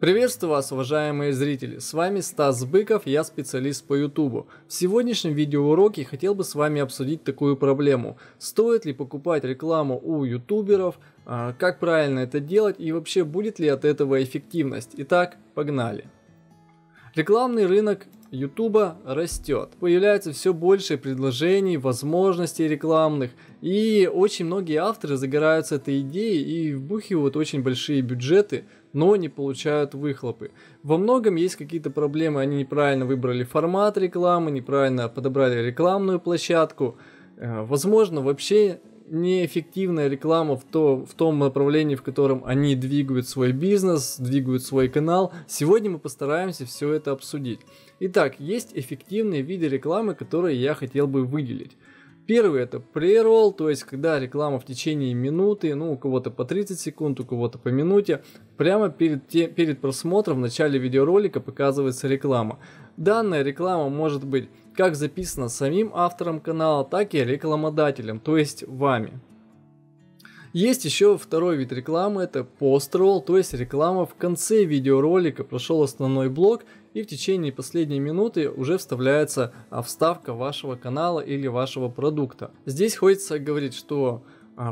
Приветствую вас, уважаемые зрители, с вами Стас Быков, я специалист по ютубу. В сегодняшнем видеоуроке хотел бы с вами обсудить такую проблему. Стоит ли покупать рекламу у ютуберов, как правильно это делать и вообще будет ли от этого эффективность. Итак, погнали. Рекламный рынок ютуба растет, появляется все больше предложений, возможностей рекламных, и очень многие авторы загораются этой идеей и вбухивают очень большие бюджеты, но не получают выхлопы. Во многом есть какие-то проблемы, они неправильно выбрали формат рекламы, неправильно подобрали рекламную площадку, возможно вообще неэффективная реклама в том направлении, в котором они двигают свой бизнес, двигают свой канал. Сегодня мы постараемся все это обсудить. Итак, есть эффективные виды рекламы, которые я хотел бы выделить. Первый — это преролл, то есть когда реклама в течение минуты, ну у кого-то по 30 секунд, у кого-то по минуте, прямо перед просмотром в начале видеоролика показывается реклама. Данная реклама может быть как записана самим автором канала, так и рекламодателем, то есть вами. Есть еще второй вид рекламы, это пост-ролл, то есть реклама в конце видеоролика, прошел основной блок и в течение последней минуты уже вставляется вставка вашего канала или вашего продукта. Здесь хочется говорить, что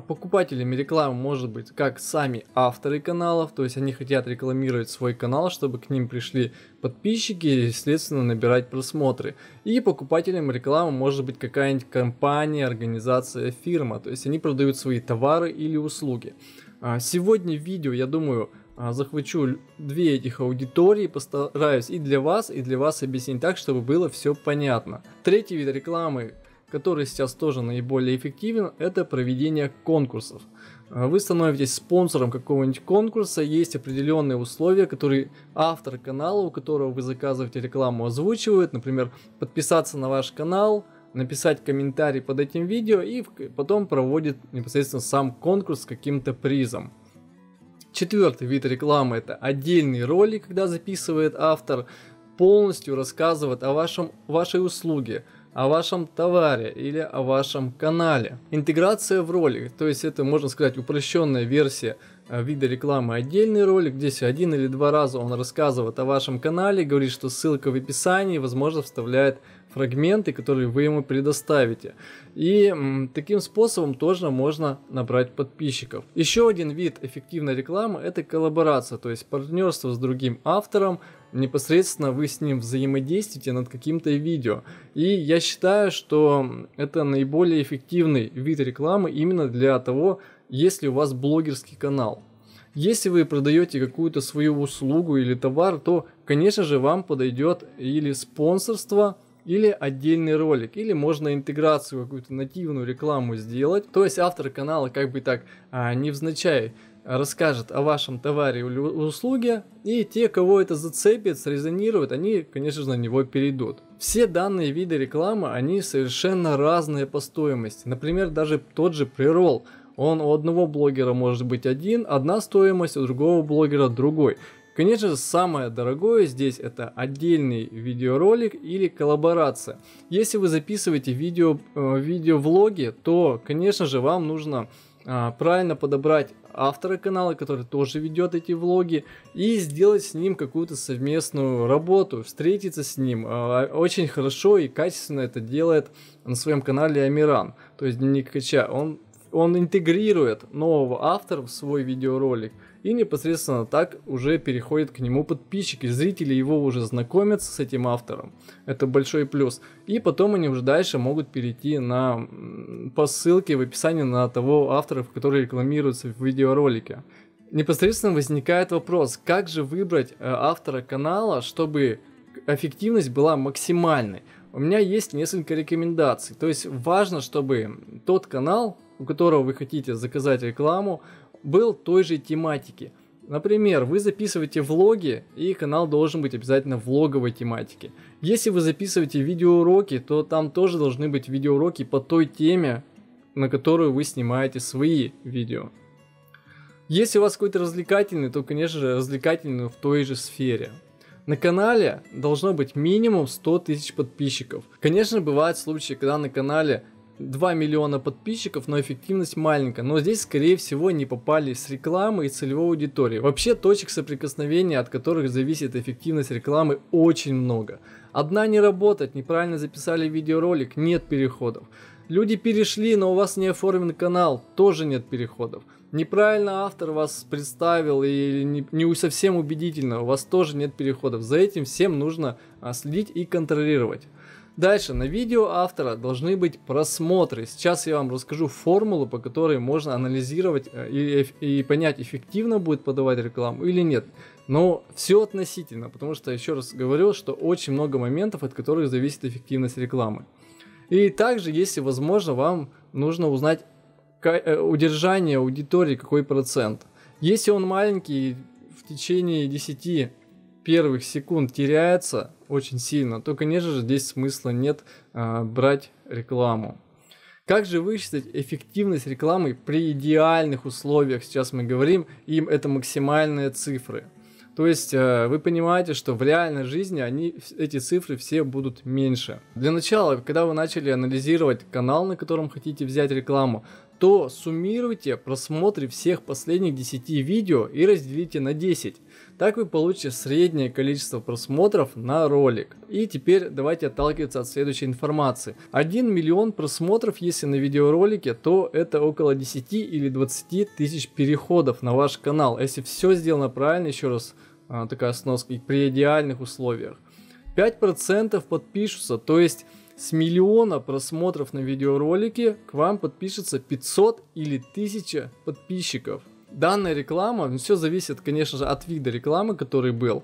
покупателями рекламы может быть как сами авторы каналов, то есть они хотят рекламировать свой канал, чтобы к ним пришли подписчики и, естественно, набирать просмотры. И покупателем рекламы может быть какая-нибудь компания, организация, фирма, то есть они продают свои товары или услуги. Сегодня в видео, я думаю, захвачу две этих аудитории, постараюсь и для вас объяснить так, чтобы было все понятно. Третий вид рекламы, который сейчас тоже наиболее эффективен, это проведение конкурсов. Вы становитесь спонсором какого-нибудь конкурса, есть определенные условия, которые автор канала, у которого вы заказываете рекламу, озвучивает. Например, подписаться на ваш канал, написать комментарий под этим видео, и потом проводит непосредственно сам конкурс с каким-то призом. Четвертый вид рекламы — это отдельный ролик, когда записывает автор, полностью рассказывает о вашей услуге, о вашем товаре или о вашем канале. Интеграция в ролик, то есть это, можно сказать, упрощенная версия вида рекламы отдельный ролик, здесь один или два раза он рассказывает о вашем канале, говорит, что ссылка в описании, возможно, вставляет фрагменты, которые вы ему предоставите. И таким способом тоже можно набрать подписчиков. Еще один вид эффективной рекламы — это коллаборация, то есть партнерство с другим автором, непосредственно вы с ним взаимодействуете над каким-то видео. И я считаю, что это наиболее эффективный вид рекламы именно для того, если у вас блогерский канал. Если вы продаете какую-то свою услугу или товар, то, конечно же, вам подойдет или спонсорство, или отдельный ролик, или можно интеграцию, какую-то нативную рекламу сделать. То есть автор канала как бы так невзначай расскажет о вашем товаре или услуге, и те, кого это зацепит, срезонирует, они, конечно же, на него перейдут. Все данные виды рекламы, они совершенно разные по стоимости. Например, даже тот же преролл. Он у одного блогера может быть одна стоимость, у другого блогера другой. Конечно же, самое дорогое здесь — это отдельный видеоролик или коллаборация. Если вы записываете видеовлоги, то, конечно же, вам нужно правильно подобрать автора канала, который тоже ведет эти влоги, и сделать с ним какую-то совместную работу, встретиться с ним. Очень хорошо и качественно это делает на своем канале Амиран, то есть Дневник Хача. Он интегрирует нового автора в свой видеоролик, и непосредственно так уже переходят к нему подписчики, зрители его уже знакомятся с этим автором, это большой плюс. И потом они уже дальше могут перейти по ссылке в описании на того автора, который рекламируется в видеоролике. Непосредственно возникает вопрос, как же выбрать автора канала, чтобы эффективность была максимальной. У меня есть несколько рекомендаций, то есть важно, чтобы тот канал, у которого вы хотите заказать рекламу, был той же тематики. Например, вы записываете влоги, и канал должен быть обязательно влоговой тематики. Если вы записываете видеоуроки, то там тоже должны быть видеоуроки по той теме, на которую вы снимаете свои видео. Если у вас какой-то развлекательный, то, конечно же, развлекательный в той же сфере. На канале должно быть минимум 100 тысяч подписчиков. Конечно, бывают случаи, когда на канале 2 миллиона подписчиков, но эффективность маленькая. Но здесь, скорее всего, не попали с рекламы и целевой аудитории. Вообще, точек соприкосновения, от которых зависит эффективность рекламы, очень много. Одна не работает, неправильно записали видеоролик, нет переходов. Люди перешли, но у вас не оформлен канал, тоже нет переходов. Неправильно автор вас представил и не совсем убедительно, у вас тоже нет переходов. За этим всем нужно следить и контролировать. Дальше, на видео автора должны быть просмотры. Сейчас я вам расскажу формулу, по которой можно анализировать и понять, эффективно будет подавать рекламу или нет. Но все относительно, потому что, еще раз говорю, что очень много моментов, от которых зависит эффективность рекламы. И также, если возможно, вам нужно узнать удержание аудитории, какой процент. Если он маленький, в течение 10 первых секунд теряется очень сильно, то, конечно же, здесь смысла нет брать рекламу. Как же высчитать эффективность рекламы при идеальных условиях? Сейчас мы говорим, им это максимальные цифры. То есть вы понимаете, что в реальной жизни эти цифры все будут меньше. Для начала, когда вы начали анализировать канал, на котором хотите взять рекламу, то суммируйте просмотры всех последних 10 видео и разделите на 10. Так вы получите среднее количество просмотров на ролик. И теперь давайте отталкиваться от следующей информации. 1 миллион просмотров, если на видеоролике, то это около 10 или 20 тысяч переходов на ваш канал. Если все сделано правильно, еще раз такая сноска, и при идеальных условиях. 5% подпишутся, то есть с миллиона просмотров на видеоролике к вам подпишется 500 или 1000 подписчиков. Данная реклама, все зависит, конечно же, от вида рекламы, который был.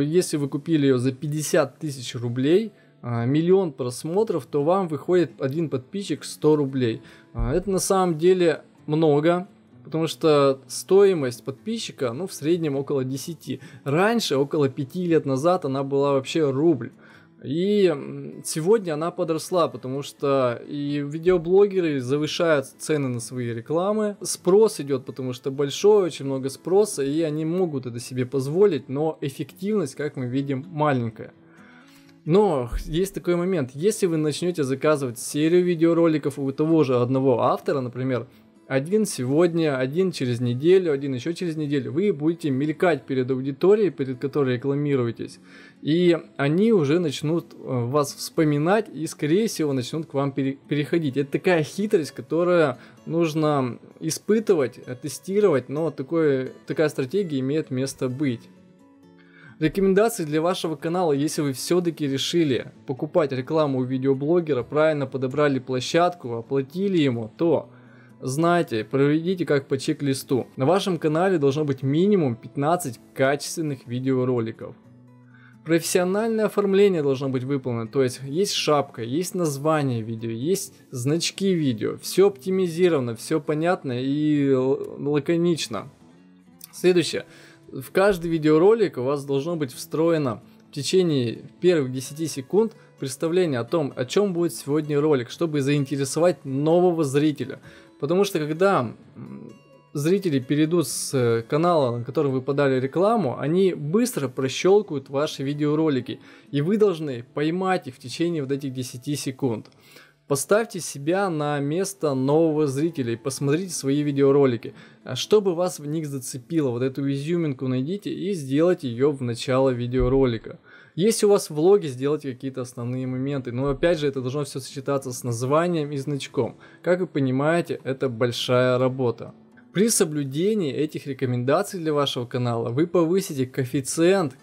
Если вы купили ее за 50 тысяч рублей, миллион просмотров, то вам выходит один подписчик 100 рублей. Это на самом деле много, потому что стоимость подписчика, ну, в среднем около 10. Раньше, около 5 лет назад, она была вообще рубль. И сегодня она подросла, потому что и видеоблогеры завышают цены на свои рекламы. Спрос идет, потому что большой, очень много спроса, и они могут это себе позволить, но эффективность, как мы видим, маленькая. Но есть такой момент, если вы начнете заказывать серию видеороликов у того же одного автора, например, один сегодня, один через неделю, один еще через неделю, вы будете мелькать перед аудиторией, перед которой рекламируетесь. И они уже начнут вас вспоминать и, скорее всего, начнут к вам переходить. Это такая хитрость, которая нужно испытывать, тестировать, но такая стратегия имеет место быть. Рекомендации для вашего канала, если вы все-таки решили покупать рекламу у видеоблогера, правильно подобрали площадку, оплатили ему, то... Знайте, проведите как по чек-листу. На вашем канале должно быть минимум 15 качественных видеороликов. Профессиональное оформление должно быть выполнено, то есть шапка, есть название видео, есть значки видео. Все оптимизировано, все понятно и лаконично. Следующее. В каждый видеоролик у вас должно быть встроено в течение первых 10 секунд представление о том, о чем будет сегодня ролик, чтобы заинтересовать нового зрителя. Потому что когда зрители перейдут с канала, на который вы подали рекламу, они быстро прощелкают ваши видеоролики. И вы должны поймать их в течение вот этих 10 секунд. Поставьте себя на место нового зрителя и посмотрите свои видеоролики. Чтобы вас в них зацепило, вот эту изюминку найдите и сделайте ее в начало видеоролика. Если у вас влоги, сделайте какие-то основные моменты, но опять же это должно все сочетаться с названием и значком. Как вы понимаете, это большая работа. При соблюдении этих рекомендаций для вашего канала вы повысите коэффициент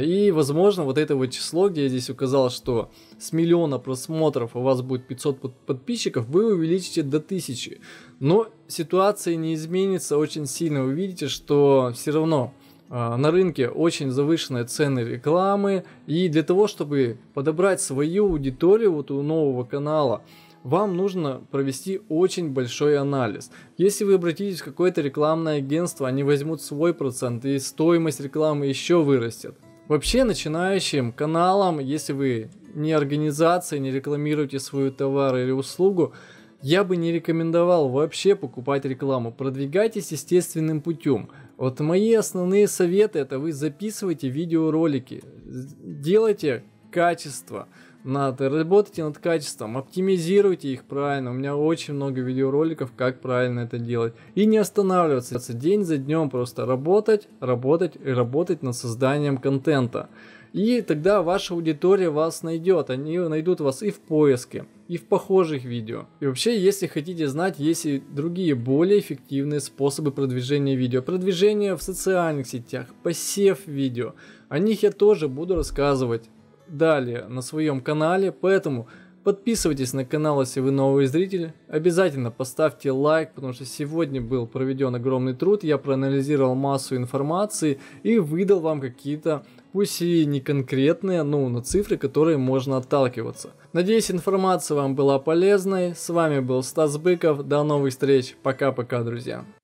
и, возможно, вот это вот число, где я здесь указал, что с миллиона просмотров у вас будет 500 подписчиков, вы увеличите до 1000. Но ситуация не изменится очень сильно, вы видите, что все равно... На рынке очень завышенные цены рекламы, и для того, чтобы подобрать свою аудиторию вот у нового канала, вам нужно провести очень большой анализ. Если вы обратитесь в какое-то рекламное агентство, они возьмут свой процент, и стоимость рекламы еще вырастет. Вообще начинающим каналам, если вы не организация, не рекламируете свой товар или услугу, я бы не рекомендовал вообще покупать рекламу. Продвигайтесь естественным путем. Вот мои основные советы — это вы записывайте видеоролики, делайте качество, надо. Работайте над качеством, оптимизируйте их правильно. У меня очень много видеороликов, как правильно это делать. И не останавливаться. День за днем просто работать, работать и работать над созданием контента. И тогда ваша аудитория вас найдет. Они найдут вас и в поиске, и в похожих видео. И вообще, если хотите знать, есть и другие более эффективные способы продвижения видео. Продвижение в социальных сетях, посев видео. О них я тоже буду рассказывать далее на своем канале. Поэтому подписывайтесь на канал, если вы новый зритель. Обязательно поставьте лайк, потому что сегодня был проведен огромный труд. Я проанализировал массу информации и выдал вам какие-то, пусть и не конкретные, но цифры, которые можно отталкиваться. Надеюсь, информация вам была полезной. С вами был Стас Быков. До новых встреч. Пока-пока, друзья.